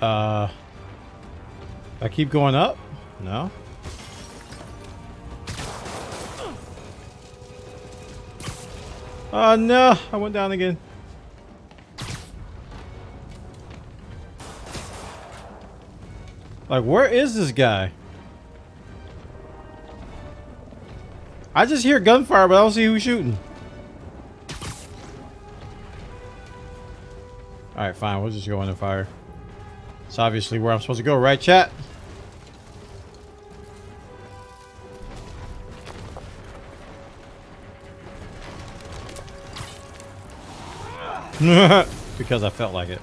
I keep going up? No. Oh no, I went down again. Like, where is this guy? I just hear gunfire, but I don't see who's shooting. Alright, fine. We'll just go under fire. It's obviously where I'm supposed to go, right, chat? Because I felt like it.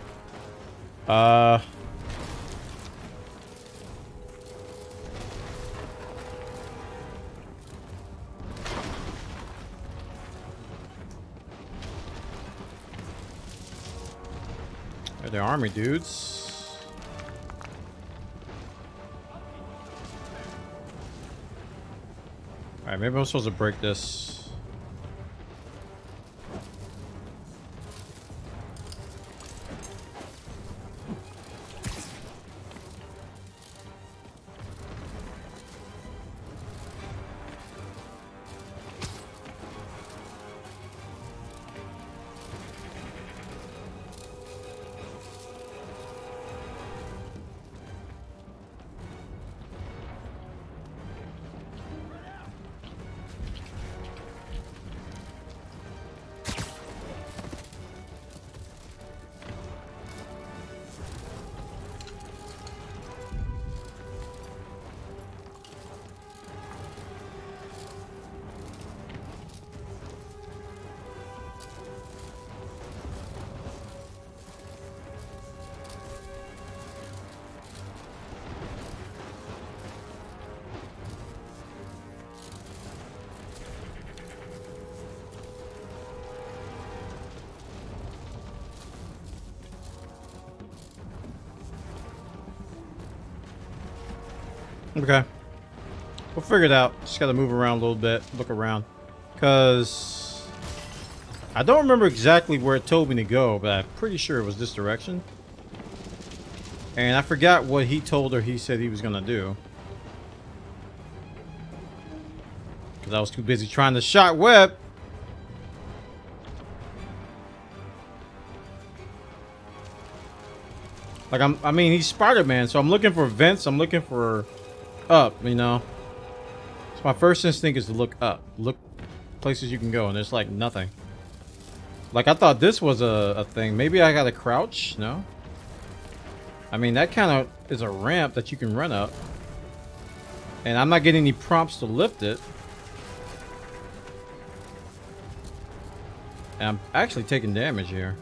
The army dudes. Alright, maybe I'm supposed to break this. Okay, we'll figure it out. Just gotta move around a little bit, look around, because I don't remember exactly where it told me to go, but I'm pretty sure it was this direction, and I forgot what he told her he said he was gonna do, because I was too busy trying to shot web. Like, I mean, he's Spider-Man, so I'm looking for vents, I'm looking for up, you know. So my first instinct is to look up, look places you can go, and there's like nothing. Like, I thought this was a thing. Maybe I gotta crouch? No, I mean, that kind of is a ramp that you can run up, and I'm not getting any prompts to lift it, and I'm actually taking damage here.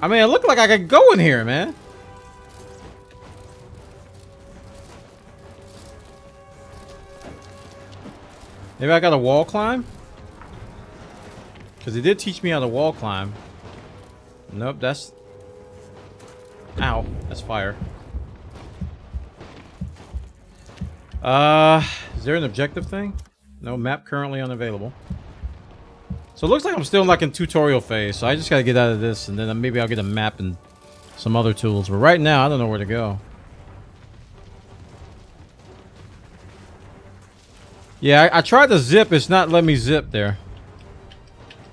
I mean, it looked like I could go in here, man. Maybe I got a wall climb? Because it did teach me how to wall climb. Nope, that's... Ow, that's fire. Is there an objective thing? No, map currently unavailable. So it looks like I'm still in like a tutorial phase, so I just gotta get out of this, and then maybe I'll get a map and some other tools. But right now, I don't know where to go. Yeah, I tried to zip. It's not letting me zip there.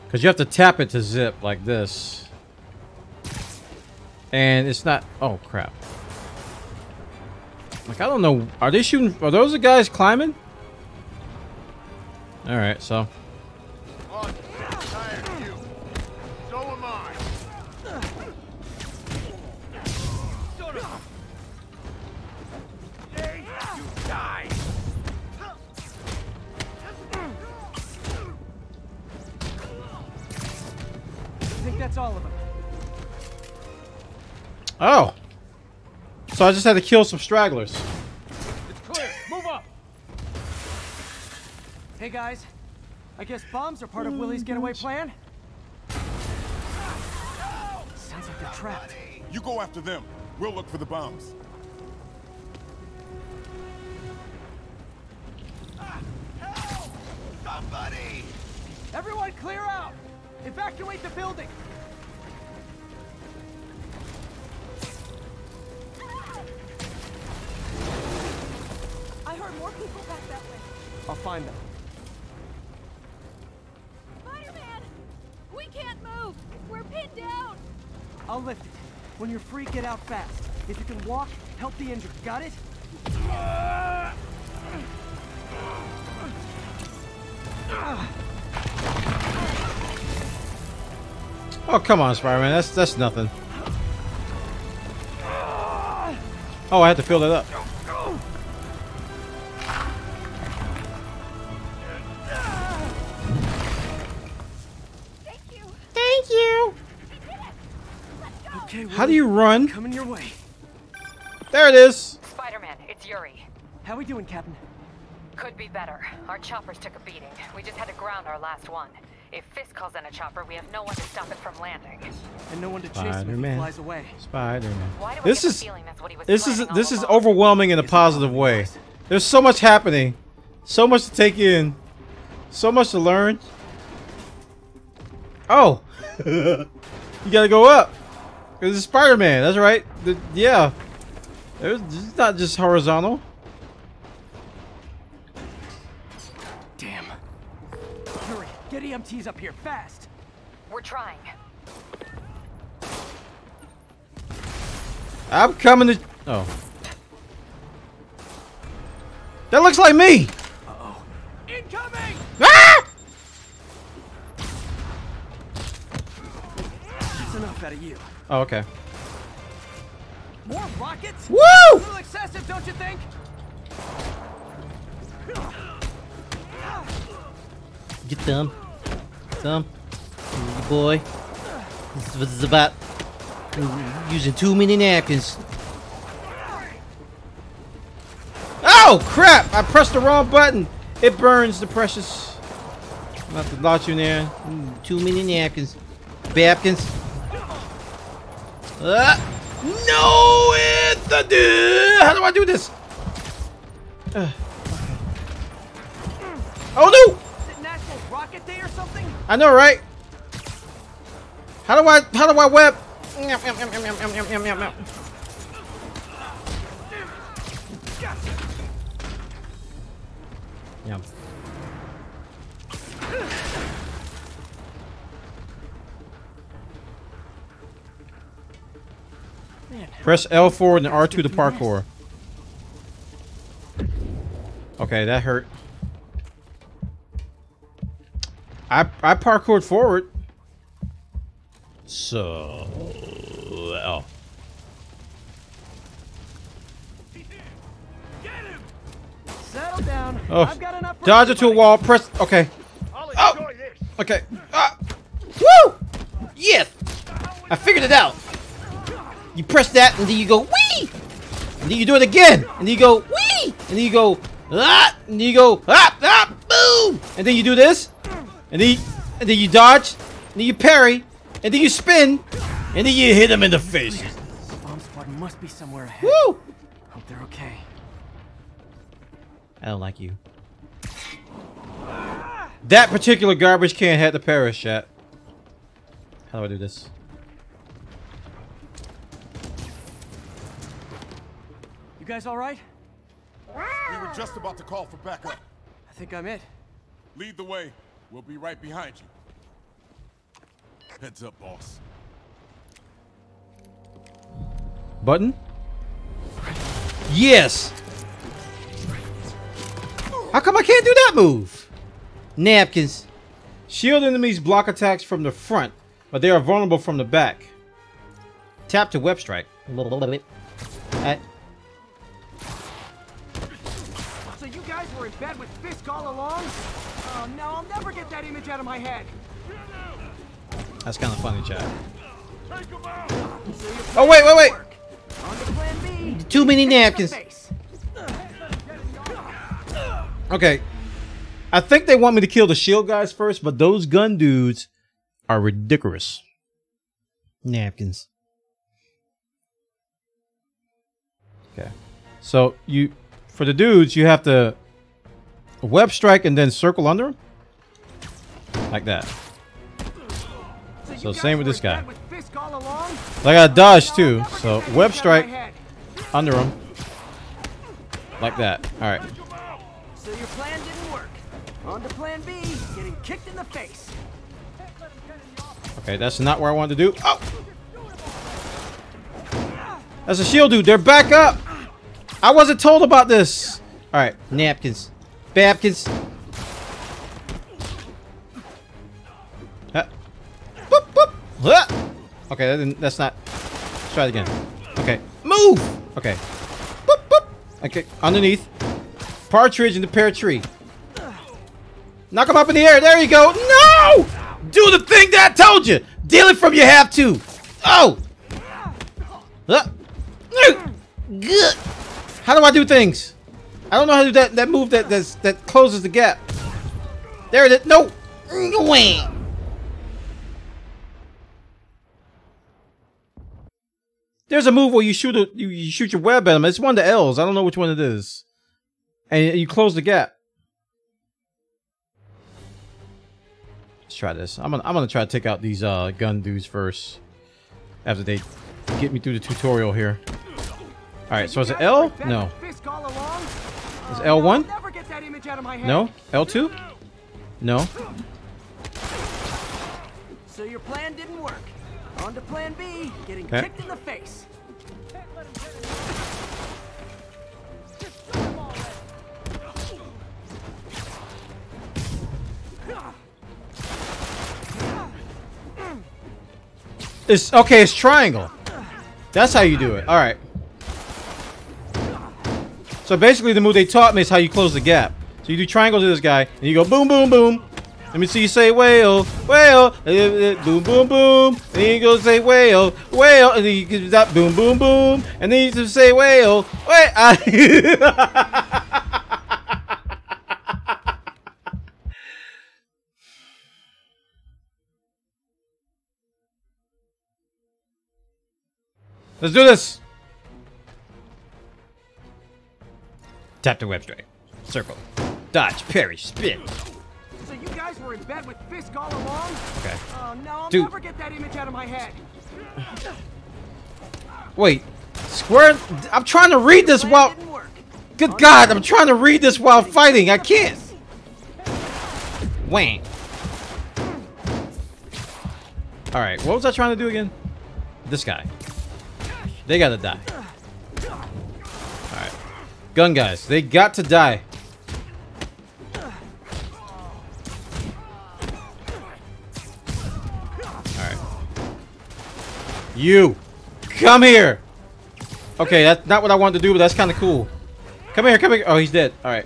Because you have to tap it to zip like this. And it's not... Oh, crap. Like, I don't know. Are they shooting... Are those the guys climbing? Alright, so... Oh, so I just had to kill some stragglers. It's clear. Move up. Hey guys, I guess bombs are part of Willie's getaway plan. Sounds like they're trapped. You go after them. We'll look for the bombs. Help! Somebody! Everyone, clear out! Evacuate the building. people back that way. I'll find them. Spider-Man! We can't move! We're pinned down! I'll lift it. When you're free, get out fast. If you can walk, help the injured. Got it? Oh, come on, Spider-Man. That's nothing. Oh, I had to fill it up. Thank you. Okay, how do you run? Coming your way. There it is. Spider-Man, it's Yuri. How we doing, Captain? Could be better. Our choppers took a beating. We just had to ground our last one. If Fisk calls in a chopper, we have no one to stop it from landing. And no one to chase him if he flies away. Spider-Man. This is overwhelming in a positive way. There's so much happening. So much to take in. So much to learn. Oh. You gotta go up. This is Spider-Man, that's right. Yeah. It's not just horizontal. Get EMTs up here fast. We're trying. I'm coming to. Oh, that looks like me. Uh-oh. Incoming! Ah! That's enough out of you. Oh, okay. More rockets? Woo! A little excessive, don't you think? Get them. Ooh, boy, this is about using too many napkins. Oh crap! I pressed the wrong button. It burns the precious. I'm about to launch you there. Ooh, too many napkins. Bapkins. No, Anthony! How do I do this? Oh no! Rocket Day or something? I know, right? How do I web? Yum. Press L forward and R2 to parkour. Okay, that hurt. I parkoured forward. So oh. Get him. Settle down. Oh. I've got enough. Dodge it to a wall, press okay. Oh. Okay. Woo! Yes! I figured it out. You press that and then you go wee! And then you do it again! And then you go wee! And then you go ah! And then you go ah! Boom! And then you do this. And then you dodge, and then you parry, and then you spin, and then you hit him in the face. The bomb squad must be somewhere ahead. Woo! Hope they're okay. I don't like you. That particular garbage can had to perish, chat. How do I do this? You guys all right? We were just about to call for backup. I think I'm it. Lead the way. We'll be right behind you. Heads up, boss. Button? Yes! How come I can't do that move? Napkins. Shield enemies block attacks from the front, but they are vulnerable from the back. Tap to web strike. So you guys were in bed with Fisk all along? Oh, no, I'll never get that image out of my head. That's kind of funny, chat. Oh, wait. On to plan B. Too many napkins. Okay. I think they want me to kill the shield guys first, but those gun dudes are ridiculous. Napkins. Okay. So, for the dudes, you have to web strike and then circle under him? Like that. So same with this guy. So I gotta dodge too. So web strike under him. Like that. Alright. So your plan didn't work. On to plan B, getting kicked in the face. Okay, that's not what I wanted to do. Oh! That's a shield, dude. They're back up. I wasn't told about this. Alright, napkins. Babkins. Boop, boop. Okay, that didn't, that's not... Let's try it again. Okay. Move! Okay. Boop, boop. Okay, underneath. Partridge in the pear tree. Knock him up in the air. There you go. No! Do the thing that I told you. Deal it from your half two. Oh. How do I do things? I don't know how to do that. That move that closes the gap. There it is. No. There's a move where you shoot you shoot your web at him. It's one of the L's. I don't know which one it is. And you close the gap. Let's try this. I'm gonna try to take out these gun dudes first. After they get me through the tutorial here. Alright, so is it L? No. Is L1? No. L2? No. So your plan didn't work. On to plan B, getting kicked in the face. It's okay, it's triangle. That's how you do it. Alright. So basically the move they taught me is how you close the gap. So you do triangle to this guy, and you go boom, boom, boom. Let me see you say whale, whale, boom, boom, boom. And then you go say whale, whale, and then you give that boom, boom, boom. And then you just say whale, wait. Let's do this. Tap the web strike. Circle. Dodge. Parry. Spin. So you guys were in bed with Fisk all along? Okay. Oh no, I'll never get that image out of my head. Wait. Square. I'm trying to read this while. Good God! I'm trying to read this while fighting. I can't. Wang. All right. What was I trying to do again? This guy. They gotta die. Alright. Gun guys, they got to die. Alright. You! Come here! Okay, that's not what I wanted to do, but that's kinda cool. Come here, come here. Oh, he's dead. Alright.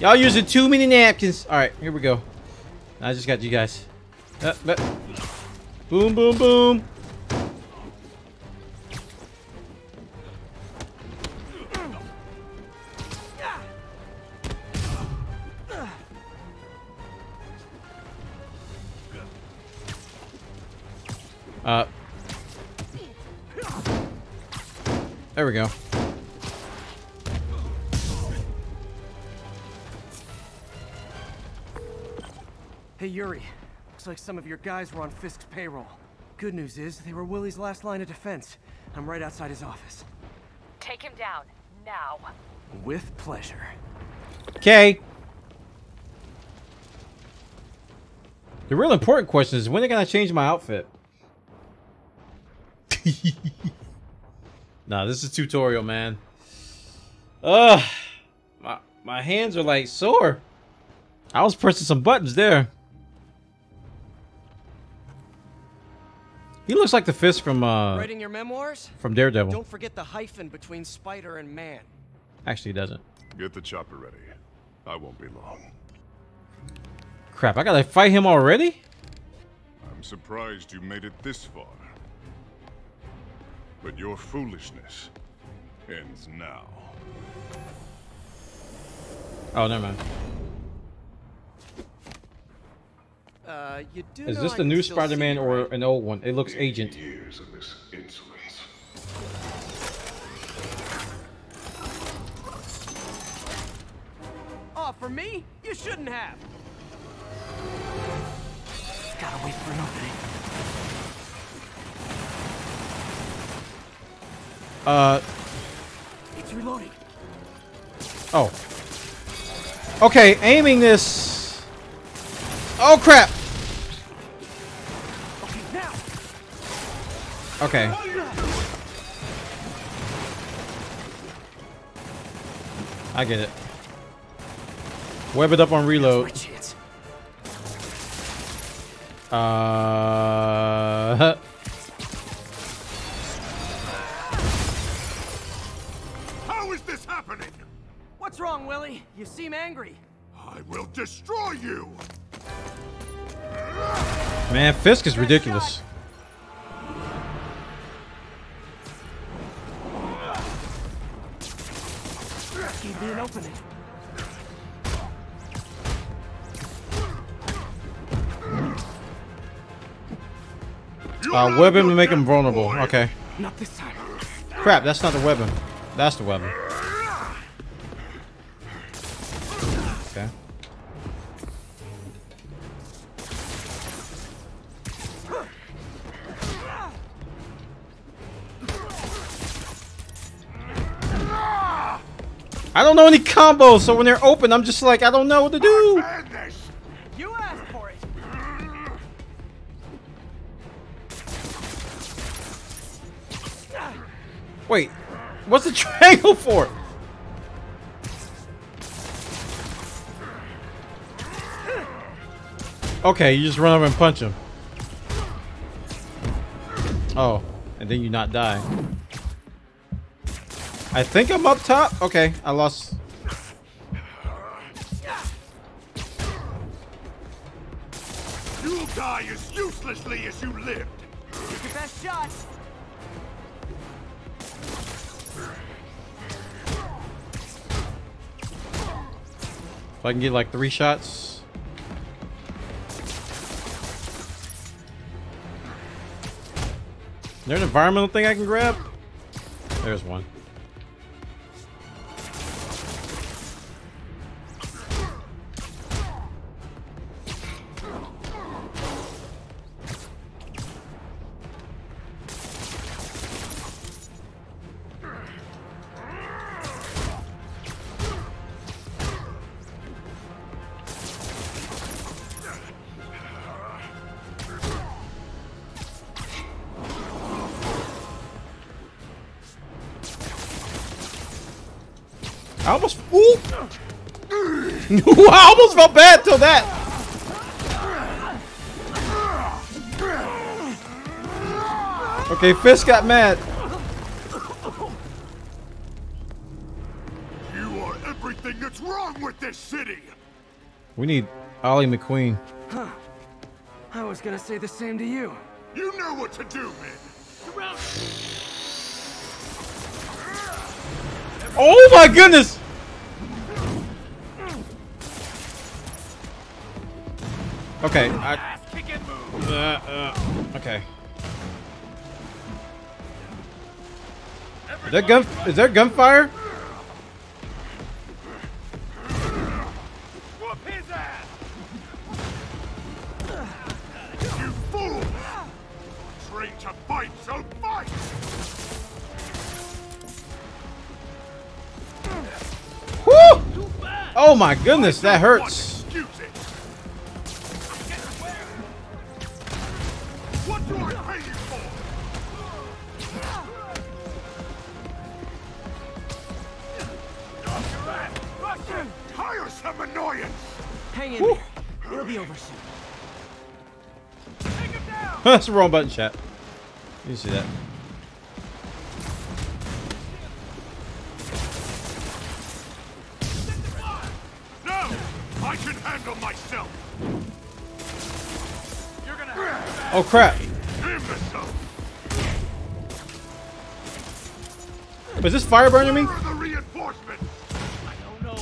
Y'all using too many napkins. Alright, here we go. I just got you guys. Boom, boom, boom. There we go. Hey Yuri, looks like some of your guys were on Fisk's payroll. Good news is they were Willie's last line of defense. I'm right outside his office. Take him down now. With pleasure. Okay. The real important question is when are they gonna change my outfit? Nah, this is a tutorial, man. My hands are like sore. I was pressing some buttons there. He looks like the Fisk from writing your memoirs? From Daredevil. Don't forget the hyphen between spider and man. Actually, he doesn't. Get the chopper ready. I won't be long. Crap, I gotta fight him already? I'm surprised you made it this far. But your foolishness ends now. Oh, never mind. Is this the new Spider-Man or an old one? It looks agent. Years of this insolence. Oh, for me? You shouldn't have. Gotta wait for an opening. It's reloading. Oh. Okay, aiming this. Oh crap! Okay. I get it. Web it up on reload. How is this happening? What's wrong, Willie? You seem angry. I will destroy you. Man, Fisk is ridiculous. Give me an opening. Web him to make him vulnerable. Okay. Not this time. Crap, that's not the weapon. That's the weapon. Okay. I don't know any combos, so when they're open, I'm just like, I don't know what to do. You asked for it. Wait, what's the triangle for? Okay, you just run over and punch him. Oh, and then you not die. I think I'm up top. Okay, I lost. You'll die as uselessly as you lived. It's your best shot. If I can get like 3 shots. Is there an environmental thing I can grab? There's one. I almost, ooh. I almost felt bad till that. Okay, Fisk got mad. You are everything that's wrong with this city. We need Ollie McQueen. Huh. I was gonna say the same to you. You know what to do, man. Surround. Oh my goodness! Okay, okay. Is there gunfire? You fool! Train to fight, so fight! Oh my goodness, that hurts. What do I pay you for? Tiresome annoyance. Hang in there. It'll be over soon. Take him down. That's the wrong button, chat. You see that? I can handle myself. You're gonna have to. Oh crap! Is this fire burning me? I don't know,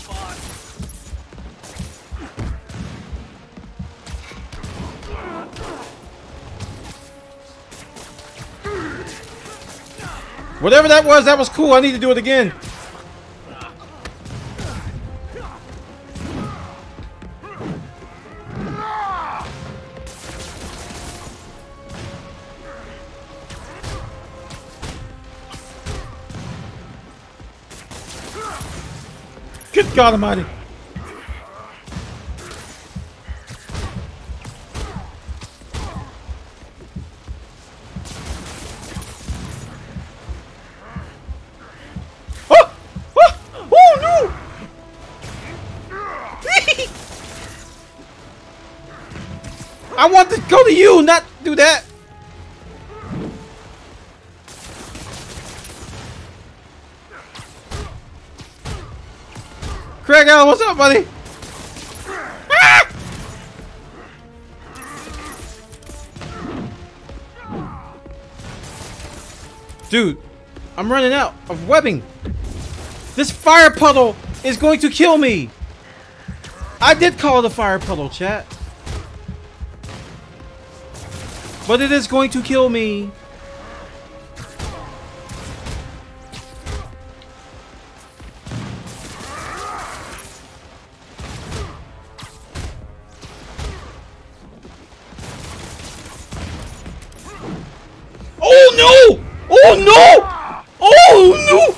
whatever that was cool. I need to do it again. God almighty. I want to go to you, not do that. Greg Allen, what's up, buddy? Ah! Dude, I'm running out of webbing. This fire puddle is going to kill me. I did call it a fire puddle, chat. But it is going to kill me. Oh no! Oh no! Oh no!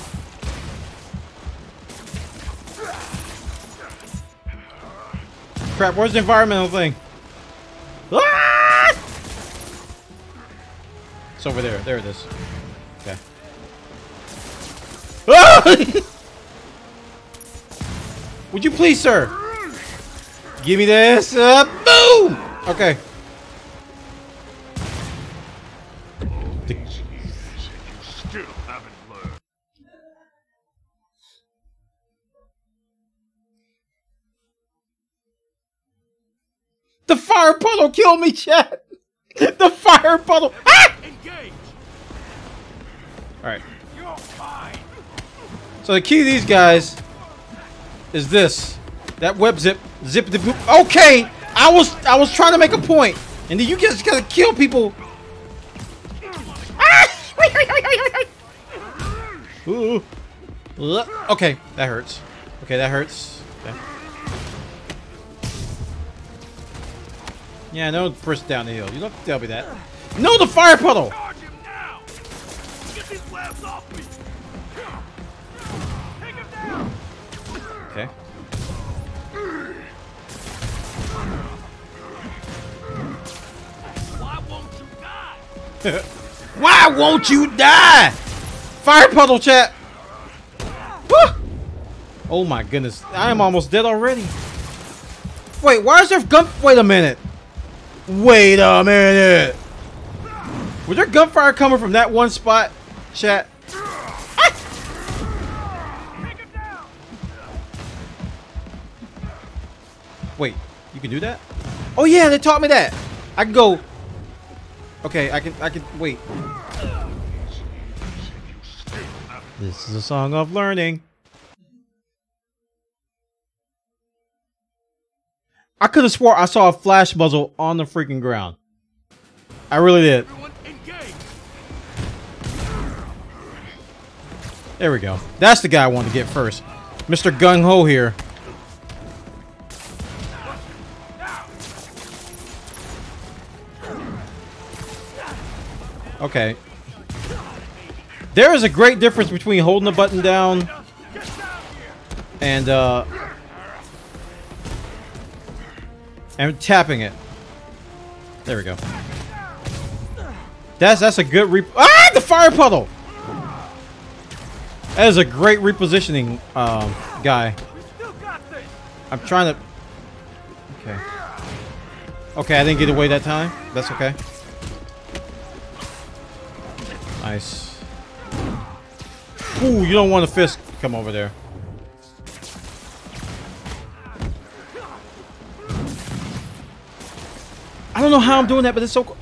Crap, where's the environmental thing? Ah! It's over there. There it is. Okay. Ah! Would you please, sir? Give me this. Boom! Okay. The fire puddle killed me, chat. The fire puddle. Ah! Engage. All right. You're fine. So the key to these guys is this. That web zip the boop. Okay, I was trying to make a point, and then you guys gotta kill people. Ah! Ooh. Okay, that hurts. Okay, that hurts. Okay. Yeah, no person down the hill. You don't have to tell me that. No, the fire puddle! Charge him now. Get these webs off me. Take him down. Okay. Why won't you die? Why won't you die? Fire puddle, chat. Woo! Oh my goodness. I am almost dead already. Wait, why is there gun? Wait a minute. Wait a minute. Was there gunfire coming from that one spot, chat? Ah! Take him down. Wait, you can do that? Oh yeah, they taught me that. I can go. Okay, I can wait. This is a song of learning. I could have swore I saw a flash muzzle on the freaking ground. I really did. There we go. That's the guy I wanted to get first. Mr. Gung Ho here. Okay. There is a great difference between holding the button down and tapping it. There we go. That's a good ah, the fire puddle. That is a great repositioning guy. I'm trying to. Okay. Okay, I didn't get away that time. That's okay. Nice. Ooh, you don't want a Fisk come over there. I don't know how I'm doing that, but it's so cool.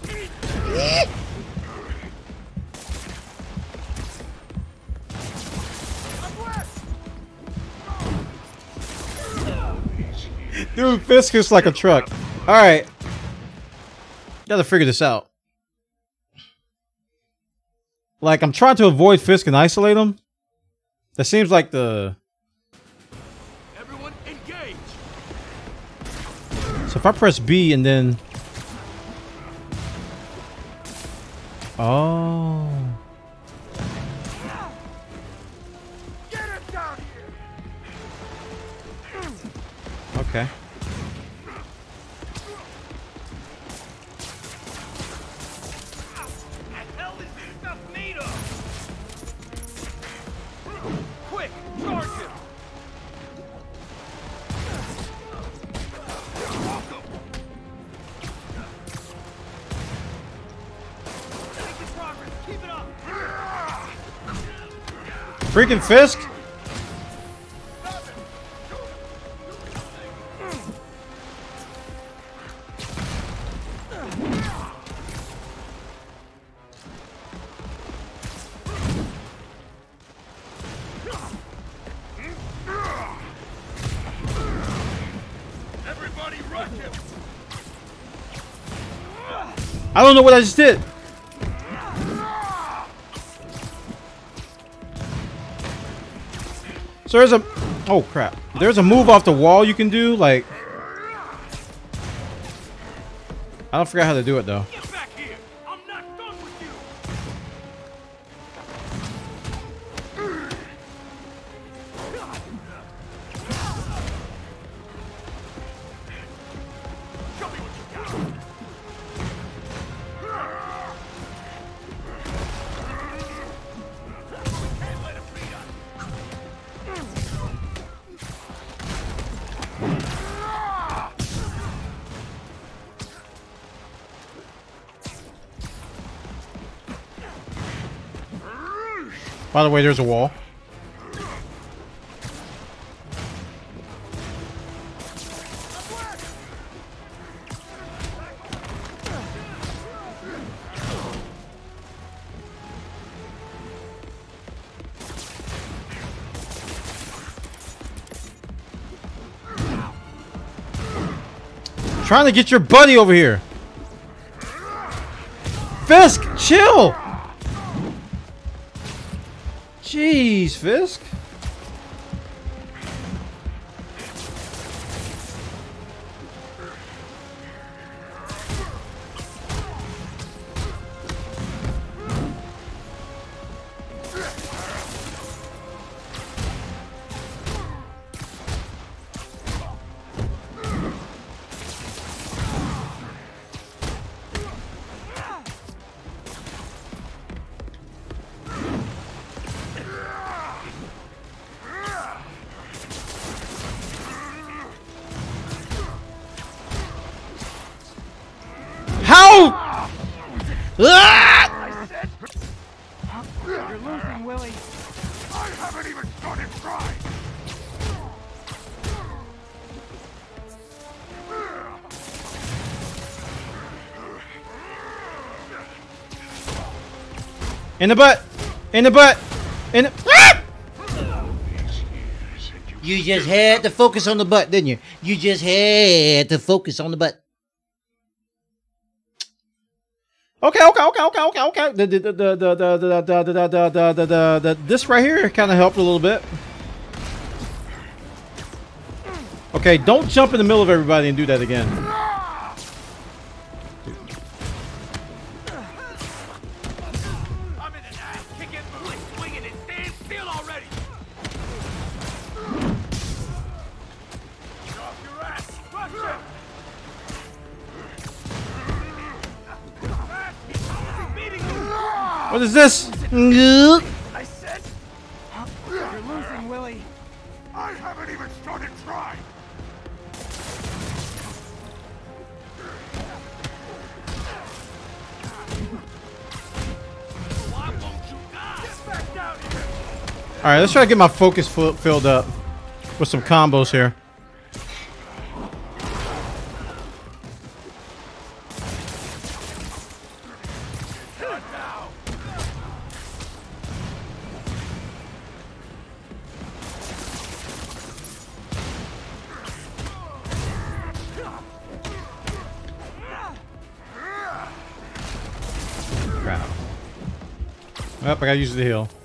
Dude, Fisk is like a truck. Alright. Gotta figure this out. Like, I'm trying to avoid Fisk and isolate him. That seems like the... Everyone engage. So if I press B and then... Oh. Get it down here. Okay. Quick, charge him. Freaking Fisk! I don't know what I just did. So there's a... oh crap. There's a move off the wall you can do, like... I don't forget how to do it though. Get back here. I'm not done with you. Show me what you got. By the way, there's a wall. I'm trying to get your buddy over here. Fisk, chill. Jeez, Fisk. How? I said, you're losing, Willie. I haven't even started crying. In the butt. In the butt. In the... ah! You just had to focus on the butt, didn't you? You just had to focus on the butt. Okay. This right here kind of helped a little bit. Okay, don't jump in the middle of everybody and do that again. I'm in an ass kicking, swinging, and stand still already. Get off your ass, rush it. What is this? I said, you're losing, Willie. I haven't even started trying. Why won't you die? Get back down here. All right, let's try to get my focus filled up with some combos here. Crap. Yep, I gotta use the heal.